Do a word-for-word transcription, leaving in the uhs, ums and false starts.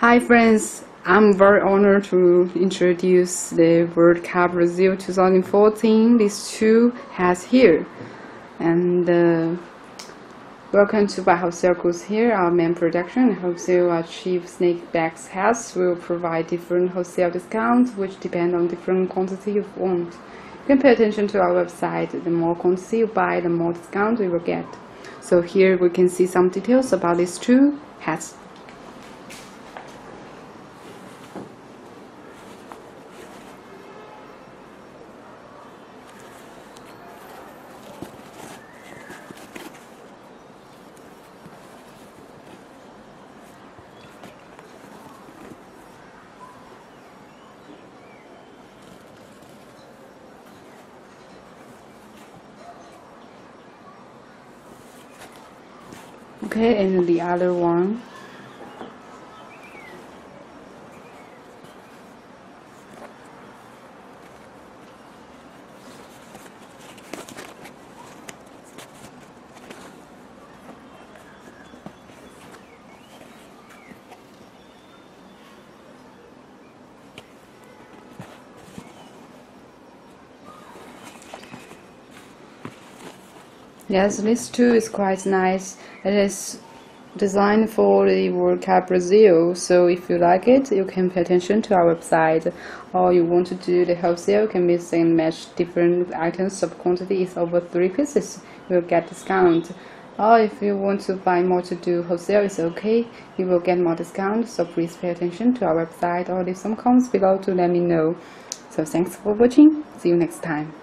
Hi friends, I'm very honored to introduce the World Cup Brazil twenty fourteen list two has here. And uh, welcome to By Wholesale Goods here, our main production. Wholesale Achieve Snake Bags has will provide different wholesale discounts which depend on different quantity you want. You can pay attention to our website. The more quantity you buy, the more discount you will get. So here we can see some details about these two hats. Okay, and the other one. Yes, this too is quite nice. It is designed for the World Cup Brazil, so if you like it, you can pay attention to our website. Or you want to do the wholesale, you can mix and match different items. Sub quantity is over three pieces, you will get discount. Or if you want to buy more to do wholesale, it's okay, you will get more discount. So please pay attention to our website or leave some comments below to let me know. So thanks for watching, see you next time.